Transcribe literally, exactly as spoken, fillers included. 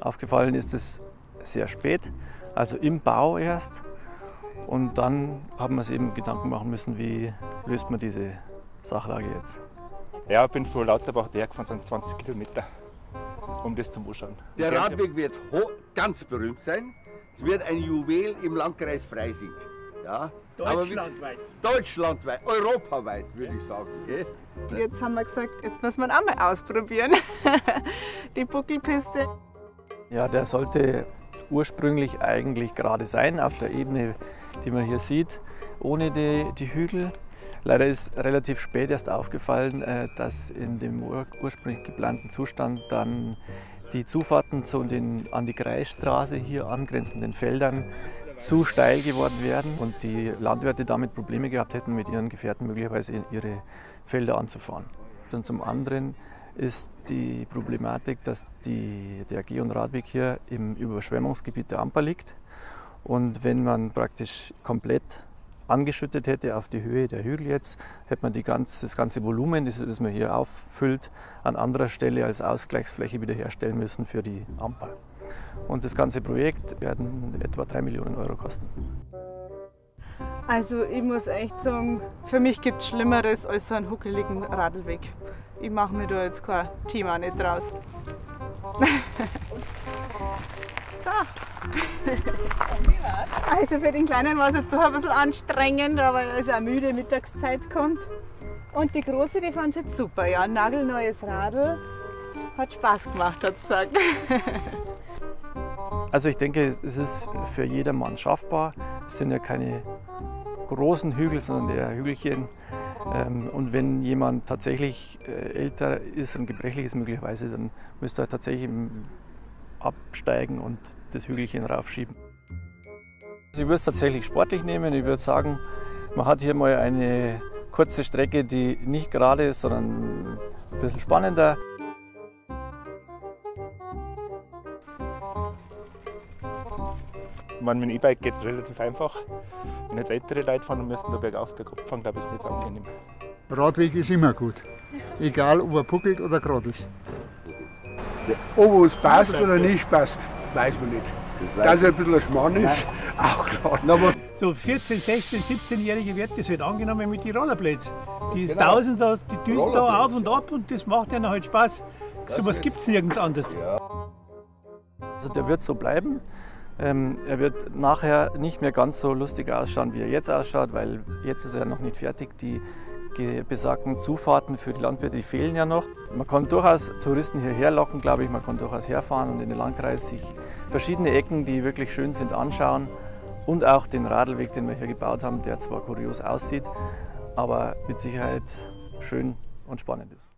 Aufgefallen ist es sehr spät, also im Bau erst. Und dann haben wir uns eben Gedanken machen müssen, wie löst man diese Sachlage jetzt. Ja, ich bin von Lauterbach hergefahren, sind zwanzig Kilometer, um das zu anschauen. Der Radweg wird ganz berühmt sein. Es wird ein Juwel im Landkreis Freising. Ja, deutschlandweit. Deutschlandweit, europaweit würde ich sagen. Okay? Jetzt haben wir gesagt, jetzt muss man auch mal ausprobieren, die Buckelpiste. Ja, der sollte ursprünglich eigentlich gerade sein, auf der Ebene, die man hier sieht, ohne die, die Hügel. Leider ist relativ spät erst aufgefallen, dass in dem ur ursprünglich geplanten Zustand dann die Zufahrten zu den an die Kreisstraße hier angrenzenden Feldern zu steil geworden wären und die Landwirte damit Probleme gehabt hätten, mit ihren Gefährten möglicherweise ihre Felder anzufahren. Und zum anderen ist die Problematik, dass die, der Geh- und Radweg hier im Überschwemmungsgebiet der Amper liegt. Und wenn man praktisch komplett angeschüttet hätte auf die Höhe der Hügel jetzt, hätte man die ganz, das ganze Volumen, das, das man hier auffüllt, an anderer Stelle als Ausgleichsfläche wiederherstellen müssen für die Amper. Und das ganze Projekt werden etwa drei Millionen Euro kosten. Also ich muss echt sagen, für mich gibt es Schlimmeres als so einen huckeligen Radlweg. Ich mache mir da jetzt kein Thema nicht draus. So. Also für den Kleinen war es jetzt doch ein bisschen anstrengend, aber er ist auch müde, Mittagszeit kommt. Und die Große, die fand es jetzt super, ja, ein nagelneues Radl. Hat Spaß gemacht, hat es gesagt. Also ich denke, es ist für jedermann schaffbar. Es sind ja keine großen Hügel, sondern eher Hügelchen. Und wenn jemand tatsächlich älter ist und gebrechlich ist möglicherweise, dann müsste er tatsächlich absteigen und das Hügelchen raufschieben. Ich würde es tatsächlich sportlich nehmen. Ich würde sagen, man hat hier mal eine kurze Strecke, die nicht gerade ist, sondern ein bisschen spannender. Ich meine, mit dem E-Bike geht es relativ einfach. Wenn jetzt ältere Leute fahren und müssen da bergauf, bergab fahren, glaube ich, ist es nicht so angenehm. Radweg ist immer gut. Egal, ob er puckelt oder gerade ist. Ob es passt oder nicht passt, weiß man nicht. Dass er ein bisschen ein Schmarrn ist, auch klar. So vierzehn-, sechzehn-, siebzehn-Jährige wird das halt angenommen mit den Rollerblades. Die genau. Tausend, die düsen da auf und ab und das macht ihnen halt Spaß. So was gibt es nirgends anders. Ja. Also der wird so bleiben. Ähm, er wird nachher nicht mehr ganz so lustig ausschauen, wie er jetzt ausschaut, weil jetzt ist er noch nicht fertig. Die besagten Zufahrten für die Landwirte, die fehlen ja noch. Man kann durchaus Touristen hierher locken, glaube ich. Man kann durchaus herfahren und in den Landkreis sich verschiedene Ecken, die wirklich schön sind, anschauen. Und auch den Radlweg, den wir hier gebaut haben, der zwar kurios aussieht, aber mit Sicherheit schön und spannend ist.